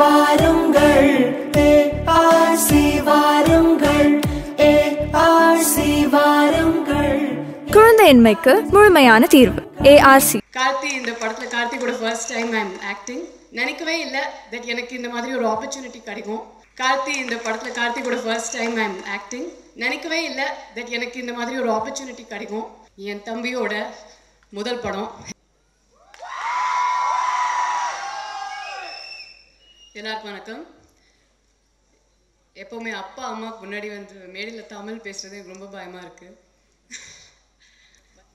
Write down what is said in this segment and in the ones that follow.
வாருங்கள், ARC வாருங்கள், ARC வாருங்கள். குழந்தையின்மைக்கு முழுமையான தீர்வு ARC. கார்த்தி, இந்த படத்துல கார்த்தி கூட first time I am acting. நினைக்கவே இல்லை தட் எனக்கு இந்த மாதிரி ஒரு ஆப்பர்ச்சுனிட்டி கிடைக்கும். கார்த்தி, இந்த படத்துல கார்த்தி கூட first time I am acting. நினைக்கவே இல்லை தட் எனக்கு இந்த மாதிரி ஒரு ஆப்பர்ச்சுனிட்டி கிடைக்கும். என் தம்பியோட முதல் படம். எல்லாருக்கும் வணக்கம். எப்போவுமே அப்பா அம்மாவுக்கு முன்னாடி வந்து மேடையில் தமிழ் பேசுகிறது எனக்கு ரொம்ப பயமாக இருக்குது.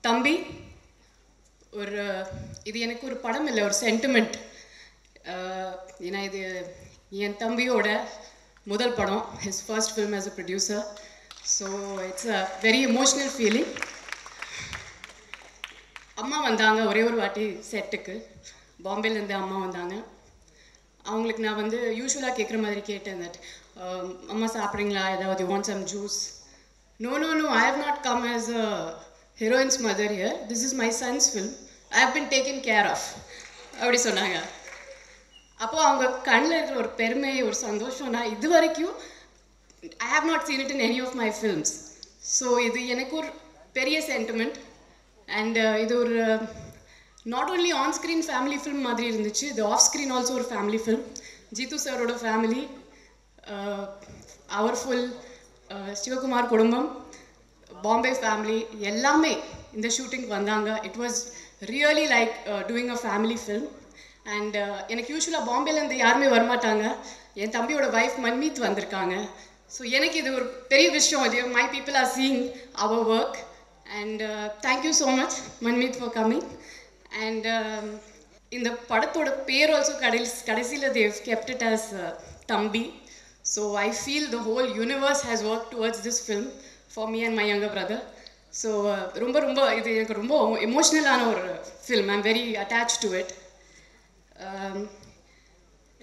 தம்பி ஒரு இது எனக்கு ஒரு படம் இல்லை, ஒரு சென்டிமெண்ட். ஏன்னா இது என் தம்பியோட முதல் படம், his first film as a producer. So it's a very emotional feeling. அம்மா வந்தாங்க ஒரே ஒரு வாட்டி செட்டுக்கு, பாம்பேலேருந்து அம்மா வந்தாங்க. அவங்களுக்கு நான் வந்து யூஸ்வலாக கேட்குற மாதிரி கேட்டேன், தட் அம்மா சாப்பிட்றீங்களா ஏதாவது, want some juice. No no no, I have not come as a heroine's mother here, this is my son's film, I have been taken care of அப்படி சொன்னாங்க. அப்போது அவங்க கண்ணில் இருக்கிற ஒரு பெருமை, ஒரு சந்தோஷம், நான் இது வரைக்கும் I have not seen it in any of my films. So இது எனக்கு ஒரு பெரிய சென்டிமெண்ட். அண்ட் இது ஒரு not only on screen family film மாதிரி இருந்துச்சு, இது ஆஃப் ஸ்க்ரீன் ஆல்சோ ஒரு ஃபேமிலி ஃபில்ம். ஜீத்து சாரோட ஃபேமிலி, அவர் ஃபுல் சிவகுமார் குடும்பம், பாம்பே ஃபேமிலி எல்லாமே இந்த ஷூட்டிங்க்கு வந்தாங்க. It was really like doing a family film. And எனக்கு யூஸ்வலாக பாம்பேலேருந்து யாருமே வரமாட்டாங்க. என் தம்பியோட வைஃப் மன்மீத் வந்திருக்காங்க. ஸோ எனக்கு இது ஒரு பெரிய விஷயம். இது my people are seeing our work. And thank you so much Manmeet for coming. And in the padathoda pair also kadasila they've kept it as Thambi. So I feel the whole universe has worked towards this film for me and my younger brother. So romba idu enak romba emotional ana or film, I'm very attached to it.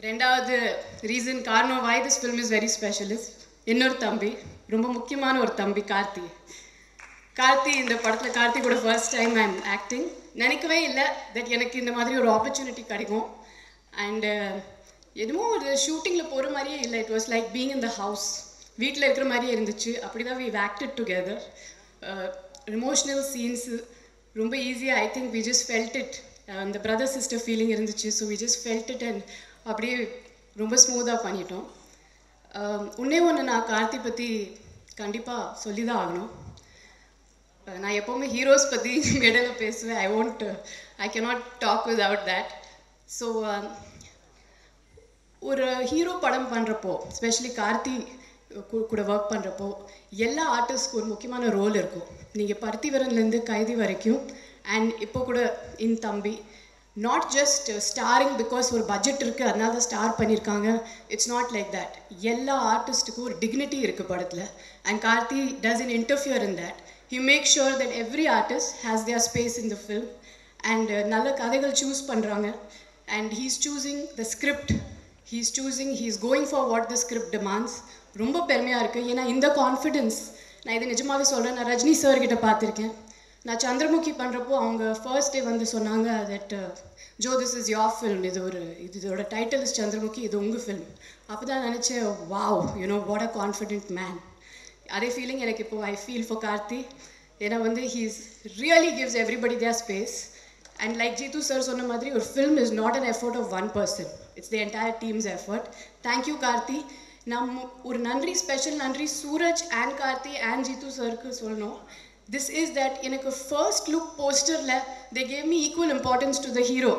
Rendavathu reason karno why this film is very special is innor Thambi, romba mukkiyamaana or Thambi Karthi. Karthi, இந்த படத்தில் கார்த்தி கூட first time I am acting. நினைக்கவே இல்லை that எனக்கு இந்த மாதிரி ஒரு opportunity கிடைக்கும். அண்டு எதுவும் ஒரு ஷூட்டிங்கில் போகிற மாதிரியே இல்லை, it was like being in the house, வீட்டில் இருக்கிற மாதிரியே இருந்துச்சு. அப்படி தான் we acted together. Emotional scenes ரொம்ப ஈஸியாக, I think we just felt it. அந்த பிரதர் சிஸ்டர் ஃபீலிங் இருந்துச்சு. So we just felt it and அப்படியே ரொம்ப ஸ்மூத்தாக பண்ணிட்டோம். உன்னே ஒன்று நான் கார்த்தி பற்றி கண்டிப்பாக சொல்லி தான் ஆகணும். நான் எப்போவுமே ஹீரோஸ் பற்றி மேடையில் பேசுவேன். I cannot talk without that. So ஒரு ஹீரோ படம் பண்ணுறப்போ, ஸ்பெஷலி கார்த்தி கூட ஒர்க் பண்ணுறப்போ, எல்லா ஆர்டிஸ்ட்க்கு ஒரு முக்கியமான ரோல் இருக்கும். நீங்கள் பருத்திவரன்லேருந்து கைதி வரைக்கும் அண்ட் இப்போ கூட in Thambi, not just starring because ஒரு பட்ஜெட் இருக்குது அதனால தான் ஸ்டார் பண்ணியிருக்காங்க. It's not like that. எல்லா ஆர்டிஸ்ட்டுக்கும் ஒரு டிக்னிட்டி இருக்குது படத்தில். And Karthi doesn't interfere in that. He makes sure that every artist has their space in the film, and nalla kadaigal choose pandranga, and he's choosing the script, he's going for what the script demands. Romba permaya irukku, ena inda confidence na idu nijamave solra. Na Rajni sir kitta paathirukken. Na Chandramukhi pandrappo avanga first day vandu sonnanga that jo this is your film, idoda title is Chandramukhi, idu unga film. Appoda naniche wow, you know what a confident man. அதே feeling எனக்கு இப்போ I feel for Karthi. ஏன்னா வந்து he's really gives everybody their space. And like Jeethu sir சொன்ன மாதிரி ஒரு film is not an effort of one person, it's the entire team's effort. Thank you Karthi. நம் ஒரு நன்றி, ஸ்பெஷல் நன்றி சூரஜ் அண்ட் கார்த்தி அண்ட் ஜீத்து சாருக்கு சொல்லணும். திஸ் இஸ் தட் எனக்கு ஃபர்ஸ்ட் லுக் போஸ்டரில் they gave me equal importance to the hero.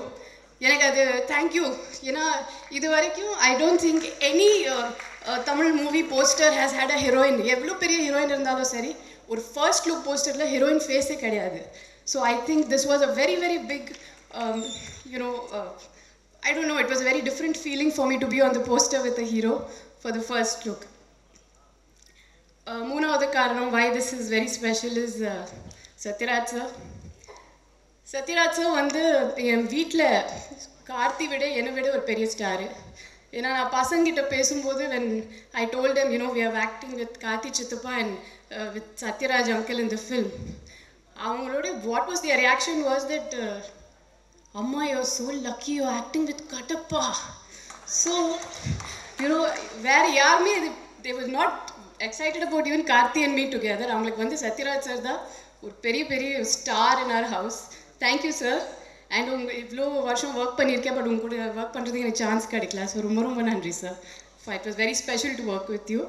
எனக்கு அது தேங்க்யூ. ஏன்னா இது வரைக்கும் I don't think any Tamil movie poster has had a heroine. எவ்வளோ பெரிய ஹீரோயின் இருந்தாலும் சரி, ஒரு ஃபர்ஸ்ட் லுக் போஸ்டரில் ஹீரோயின் ஃபேஸே கிடையாது. So I think this was a very very big you know I don't know, it was a very different feeling for me to be on the poster with a hero for the first look. மூணாவது காரணம் why this is very special is Sathyaraj sir. Sathyaraj sir வந்து என் வீட்டில் கார்த்தி விட என்னை விட ஒரு பெரிய ஸ்டாரு. ஏன்னா நான் பசங்கிட்ட பேசும்போது when I told him you know we are acting with Karthi சித்தப்பா அண்ட் வித் சத்யராஜ் அங்கிள் இந்த ஃபில்ம், அவங்களோட what was their reaction was that அம்மா you are so lucky, you are acting with கடப்பா. So, you know, where Yarmi, they were not excited about even Karthi and me together. I'm like, Sathyaraj sir, da, a very star in our house. Thank you, sir. And it was very special to work with you.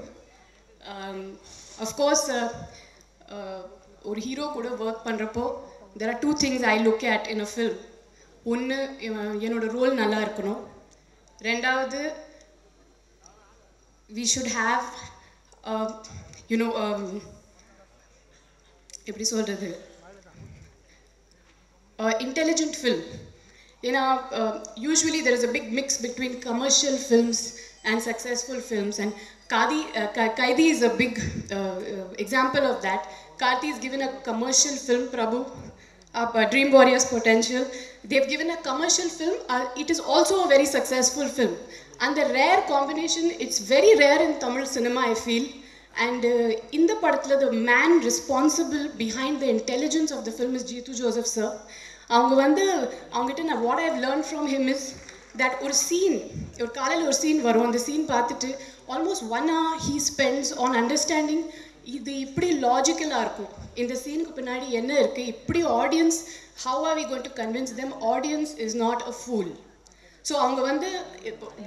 Of course, or hero could have worked panrapo. There are two things I look at in a film. One, role nalla irukano. Rendavadhu, we should have, intelligent film. Usually there is a big mix between commercial films and successful films, and Kaithi is a big example of that. Karthi is given a commercial film, Prabhu, Dream Warrior's Potential. They've given a commercial film. It is also a very successful film. And the rare combination, it's very rare in Tamil cinema, I feel. And in the particular, the man responsible behind the intelligence of the film is Jeethu Joseph, sir. What I've learned from him is that the scene, almost 1 hour he spends on understanding this is logical. In the scene, audience, how are we going to convince them? Audience is not a fool. So, 1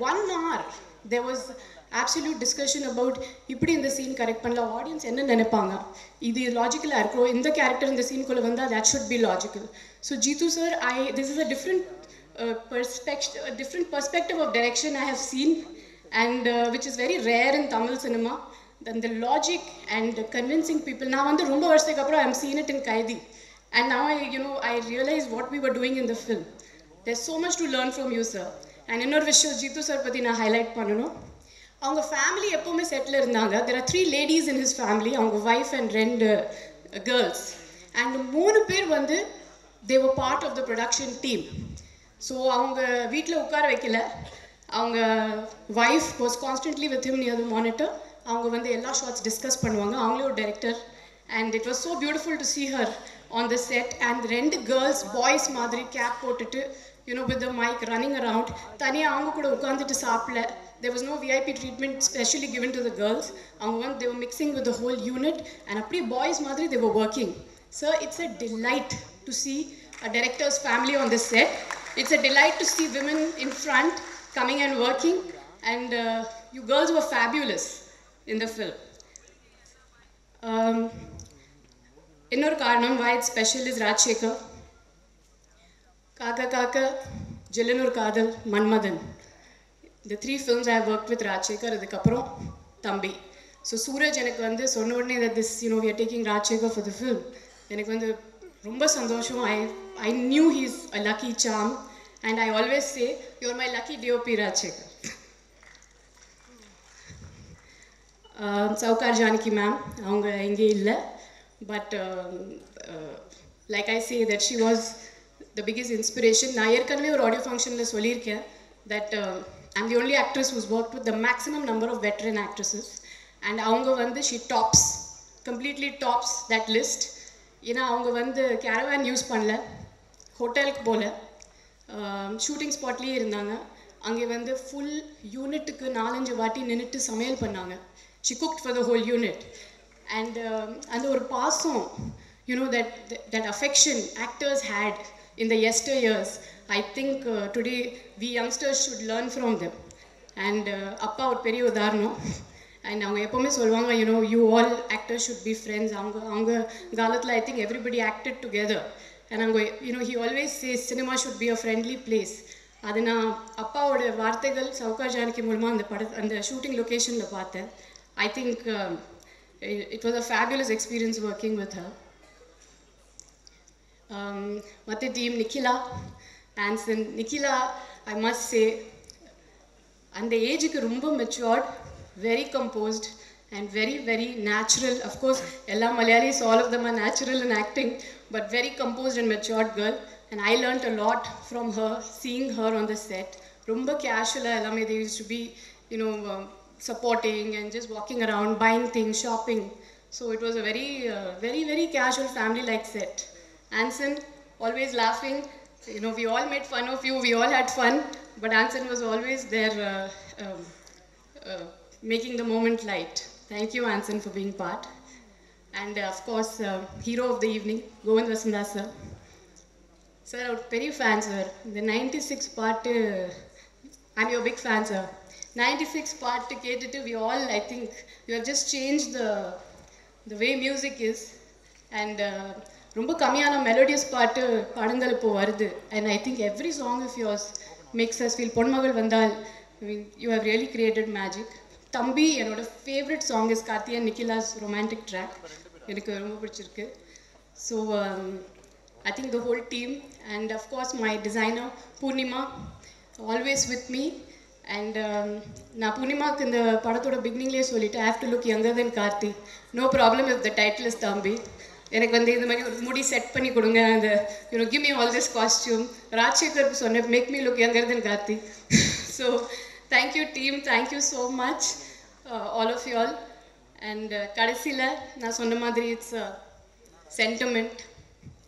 hour, there was absolute discussion about in the scene correct panla audience enna nenapanga idu logical ah irukro indha character in the scene ku vanda that should be logical. So Jeethu sir, this is a different perspective of direction I have seen, and which is very rare in Tamil cinema, than the logic and convincing people. Now vandu romba varshadhukku apra I have seen it in Kaithi, and now I realize what we were doing in the film. There's so much to learn from you, sir. And another visual Jeethu sir patti na highlight pananum. There are 3 ladies in his family, wife and 2 girls. And 3 people, they were part of the production team. So, their wife was constantly with him near the monitor. They discussed all the shots, the director. And it was so beautiful to see her on the set. And 2 girls, boys, cap with the mic running around. There was no VIP treatment specially given to the girls. They were mixing with the whole unit, and apri boys madri they were working. Sir, it's a delight to see a director's family on the set. It's a delight to see women in front coming and working, and you girls were fabulous in the film. Innor karanam why it's special is Rajasekar. Kaka Kaka, Jilanur Kadal, Manmadan. The 3 films I have worked with Rajasekar, Kapro, Thambi. So Suraj and that this, we are taking Rajasekar for the film. I knew he's a lucky charm, and I always say, you're my lucky DOP, Rajasekar. Saukar Janaki ma'am, but like I say, that she was the biggest inspiration. I have told you in audio function that I'm the only actress who's worked with the maximum number of veteran actresses, and she completely tops that list. Caravan use panla, hotel shooting spot full unit she cooked for the whole unit, and the passion, that affection actors had in the yesteryears. I think today we youngsters should learn from them. And appa or peri udarno, and you all actors should be friends. I think everybody acted together, and he always says cinema should be a friendly place. Adana appa or varthegal Saukar Janaki mulma and the shooting location la paatha. I think it was a fabulous experience working with her. Mate team Nikhila, Anson. Nikhila, I must say, and the age is very matured, very composed, and very, very natural. Of course, Ella Malayalis, all of them are natural in acting, but very composed and matured girl. And I learnt a lot from her, seeing her on the set. Rumba casual, they used to be, supporting and just walking around, buying things, shopping. So it was a very, very, very casual family-like set. Anson, always laughing. We all made fun of you, we all had fun. but Anson was always there making the moment light. Thank you, Anson, for being part. And of course, hero of the evening, Govind Vasudev sir. Sir, our very fan sir. The 96 part, I'm your big fan sir. 96 part, we all, I think, you have just changed the way music is. And Rumba Kamiyana melodious part, Padangal Po Vardu. And I think every song of yours makes us feel Ponmagal Vandal. I mean, you have really created magic. Thambi, you know, my favorite song is Karthi and Nikhila's romantic track. So, I think the whole team, and of course my designer, Ponima, always with me. And na Ponima in the Padatoda beginning, I have to look younger than Karthi. No problem if the title is Thambi. You know, give me all this costume. Rajasekar, make me look younger than Karthi. So, thank you team, thank you so much, all of you all. And Kadasila, na sonna madri it's a sentiment.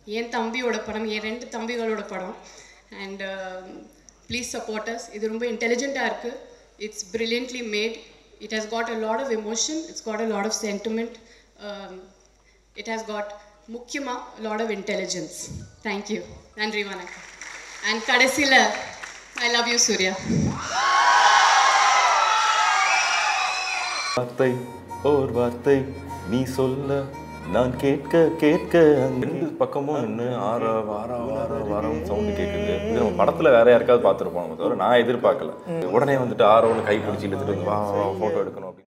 Yen Thambi oda padam, yen rendu thambigaloda padam. And please support us. Idu romba intelligent a irukku. It's brilliantly made. It has got a lot of emotion. It's got a lot of sentiment. It has got mukyama a lot of intelligence. Thank you. Nandri vanakkam. And Kadasila, I love you, Surya. வார்த்தை ஓர் வார்த்தை நீ சொல்ல நான் கேட்க கேட்க ரெண்டு பக்கமும் நின்று ஆற வார வார வாரம் சவுண்டு கேட்குது. இது நம்ம படத்தில் வேற யாருக்காவது பார்த்துருப்போம், தவிர நான் எதிர்பார்க்கல. உடனே வந்துட்டு ஆரோன்னு கை பிடிச்சி எடுத்துட்டு வந்து வா ஃபோட்டோ எடுக்கணும் அப்படின்னு.